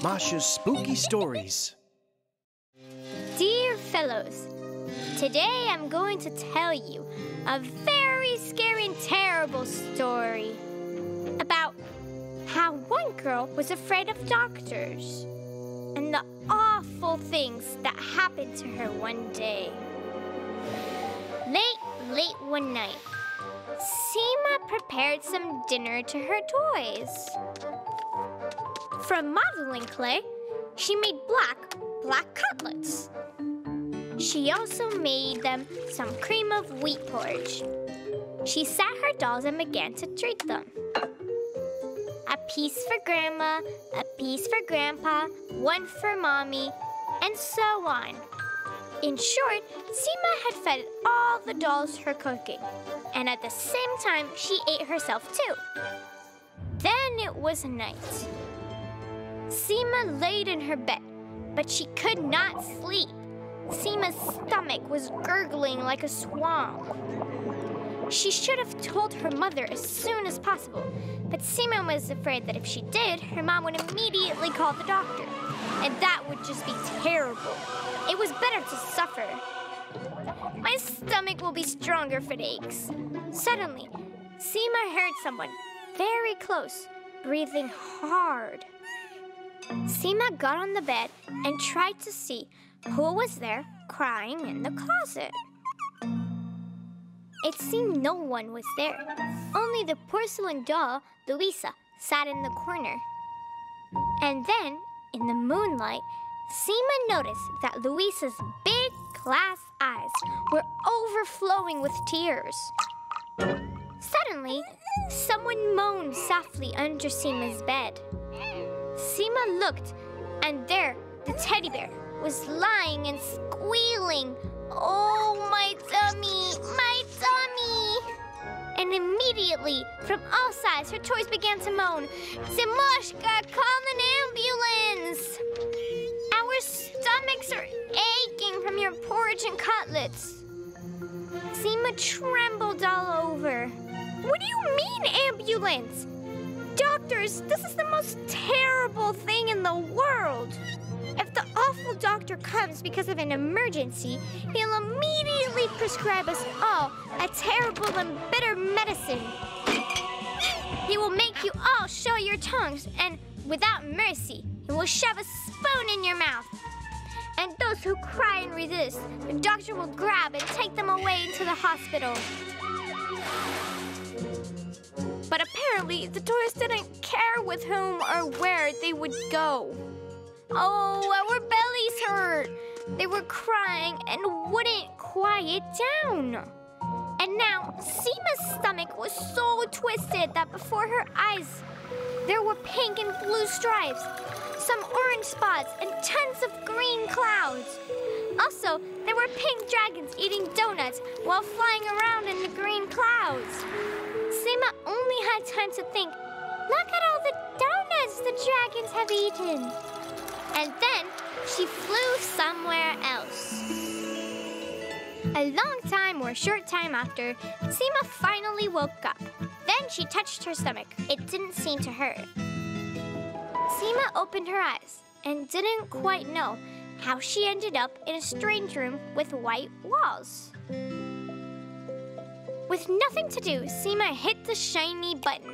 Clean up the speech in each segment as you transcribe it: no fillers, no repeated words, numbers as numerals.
Masha's Spooky Stories. Dear fellows, today I'm going to tell you a very scary and terrible story about how one girl was afraid of doctors and the awful things that happened to her one day. Late one night, Sima prepared some dinner to her toys. From modeling clay, she made black cutlets. She also made them some cream of wheat porridge. She sat her dolls and began to treat them. A piece for Grandma, a piece for Grandpa, one for Mommy, and so on. In short, Sima had fed all the dolls her cooking, and at the same time, she ate herself too. Then it was night. Sima laid in her bed, but she could not sleep. Sima's stomach was gurgling like a swamp. She should have told her mother as soon as possible, but Sima was afraid that if she did, her mom would immediately call the doctor, and that would just be terrible. It was better to suffer. My stomach will be stronger if it aches. Suddenly, Sima heard someone very close, breathing hard. Sima got on the bed and tried to see who was there crying in the closet. It seemed no one was there. Only the porcelain doll, Luisa, sat in the corner. And then, in the moonlight, Sima noticed that Luisa's big glass eyes were overflowing with tears. Suddenly, someone moaned softly under Sima's bed. Sima looked, and there, the teddy bear was lying and squealing. Oh, my tummy! My tummy! And immediately, from all sides, her toys began to moan. Simoshka, call an ambulance! Our stomachs are aching from your porridge and cutlets. Sima trembled all over. What do you mean, ambulance? Doctors, this is the most terrible thing in the world. If the awful doctor comes because of an emergency, he'll immediately prescribe us all a terrible and bitter medicine. He will make you all show your tongues, and without mercy, he will shove a spoon in your mouth. And those who cry and resist, the doctor will grab and take them away into the hospital. But apparently, the toys didn't care with whom or where they would go. Oh, our bellies hurt. They were crying and wouldn't quiet down. And now, Sima's stomach was so twisted that before her eyes, there were pink and blue stripes, some orange spots, and tons of green clouds. Also, there were pink dragons eating donuts while flying around in the green clouds. Sima only had time to think, look at all the donuts the dragons have eaten. And then she flew somewhere else. A long time or short time after, Sima finally woke up. Then she touched her stomach. It didn't seem to hurt. Sima opened her eyes and didn't quite know how she ended up in a strange room with white walls. With nothing to do, Sima hit the shiny button.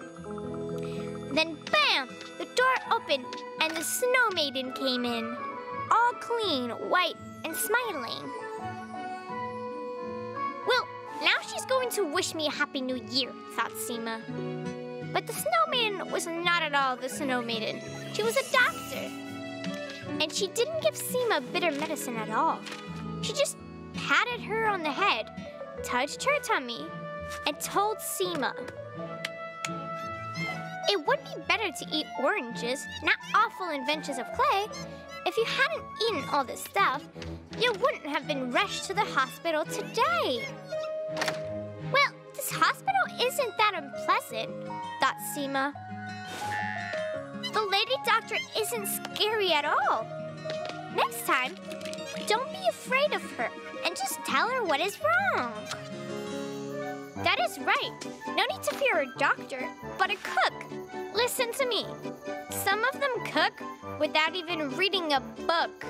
Then bam! The door opened and the snow maiden came in, all clean, white, and smiling. Well, now she's going to wish me a happy new year, thought Sima. But the snow maiden was not at all the snow maiden. She was a doctor. And she didn't give Sima bitter medicine at all. She just patted her on the head, touched her tummy, and told Sima, it would be better to eat oranges, not awful inventions of clay. If you hadn't eaten all this stuff, you wouldn't have been rushed to the hospital today. Well, this hospital isn't that unpleasant, thought Sima. The lady doctor isn't scary at all. Next time, don't be afraid of her and just tell her what is wrong. That is right. No need to fear a doctor, but a cook. Listen to me. Some of them cook without even reading a book.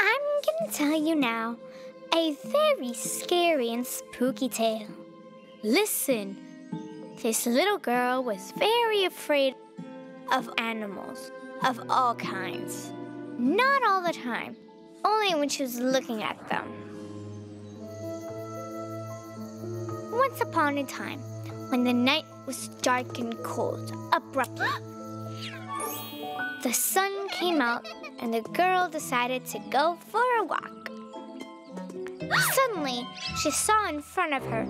I'm gonna tell you now a very scary and spooky tale. Listen. This little girl was very afraid of animals of all kinds. Not all the time, only when she was looking at them. Once upon a time, when the night was dark and cold, abruptly, the sun came out and the girl decided to go for a walk. Suddenly, she saw in front of her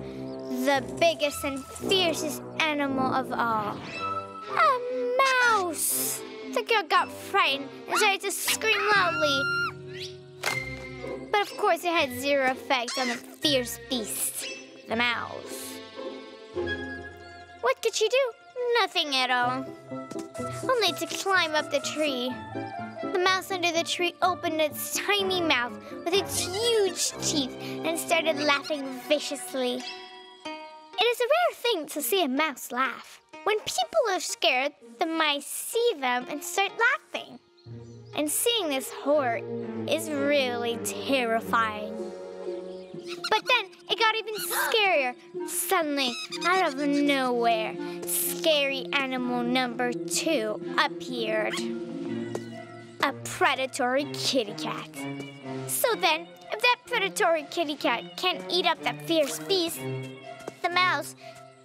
the biggest and fiercest animal of all, a mouse. The girl got frightened and started to scream loudly. But of course it had zero effect on the fierce beast, the mouse. What could she do? Nothing at all. Only to climb up the tree. The mouse under the tree opened its tiny mouth with its huge teeth and started laughing viciously. It is a rare thing to see a mouse laugh. When people are scared, the mice see them and start laughing. And seeing this horror is really terrifying. But then it got even scarier. Suddenly, out of nowhere, scary animal number 2 appeared. A predatory kitty cat. So then, if that predatory kitty cat can't eat up that fierce beast, the mouse,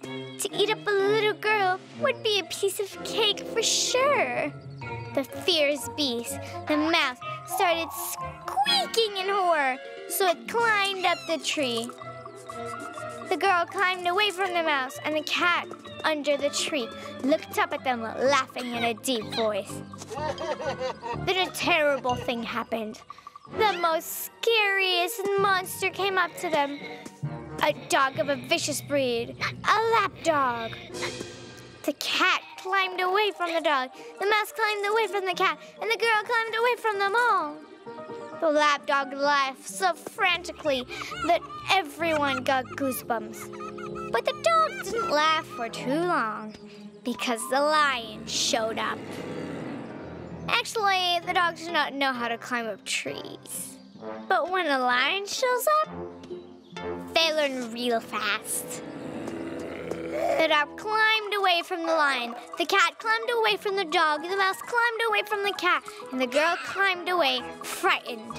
to eat up a little girl would be a piece of cake for sure. The fierce beast, the mouse, started squeaking in horror, so it climbed up the tree. The girl climbed away from the mouse, and the cat under the tree looked up at them laughing in a deep voice. Then a terrible thing happened. The most scariest monster came up to them. A dog of a vicious breed, a lap dog. The cat climbed away from the dog, the mouse climbed away from the cat, and the girl climbed away from them all. The lap dog laughed so frantically that everyone got goosebumps. But the dog didn't laugh for too long because the lion showed up. Actually, the dog did not know how to climb up trees. But when a lion shows up, they learn real fast. The dog climbed away from the lion. The cat climbed away from the dog. The mouse climbed away from the cat. And the girl climbed away, frightened.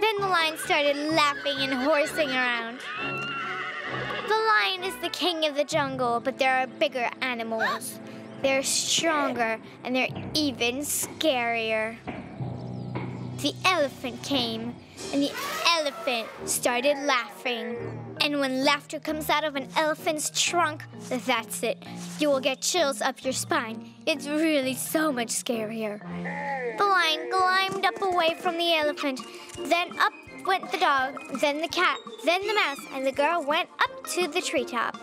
Then the lion started laughing and horsing around. The lion is the king of the jungle, but there are bigger animals. They're stronger, and they're even scarier. The elephant came, and the elephant started laughing. And when laughter comes out of an elephant's trunk, that's it. You will get chills up your spine. It's really so much scarier. The lion climbed up away from the elephant. Then up went the dog, then the cat, then the mouse, and the girl went up to the treetop.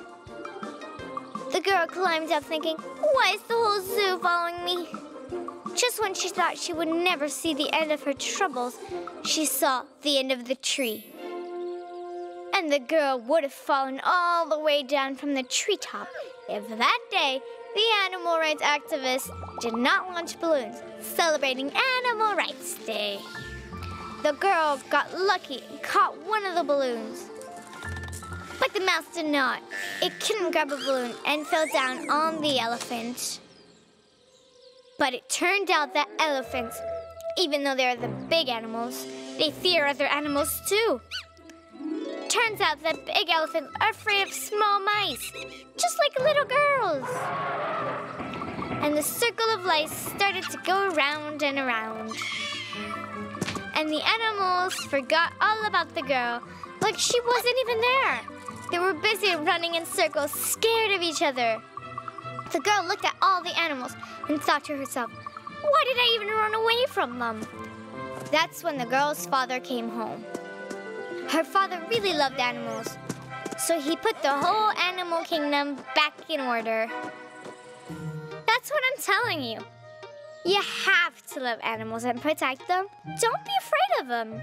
The girl climbed up thinking, why is the whole zoo following me? Just when she thought she would never see the end of her troubles, she saw the end of the tree. And the girl would have fallen all the way down from the treetop if that day the animal rights activists did not launch balloons celebrating Animal Rights Day. The girl got lucky and caught one of the balloons. But the mouse did not. It couldn't grab a balloon and fell down on the elephant. But it turned out that elephants, even though they're the big animals, they fear other animals too. Turns out that big elephants are afraid of small mice, just like little girls. And the circle of life started to go round and around. And the animals forgot all about the girl, like she wasn't even there. They were busy running in circles, scared of each other. The girl looked at all the animals and thought to herself, why did I even run away from them? That's when the girl's father came home. Her father really loved animals. So he put the whole animal kingdom back in order. That's what I'm telling you. You have to love animals and protect them. Don't be afraid of them.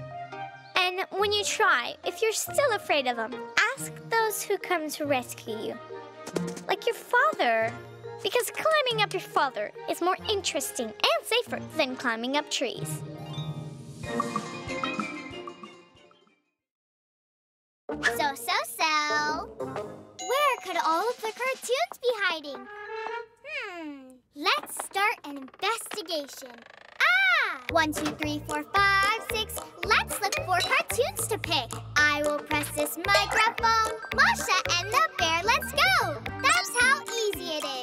And when you try, if you're still afraid of them, ask those who come to rescue you. Like your father. Because climbing up your father is more interesting and safer than climbing up trees. So. Where could all of the cartoons be hiding? Let's start an investigation. 1, 2, 3, 4, 5, 6. Let's look for cartoons to pick. I will press this microphone. Masha and the Bear, let's go. That's how easy it is.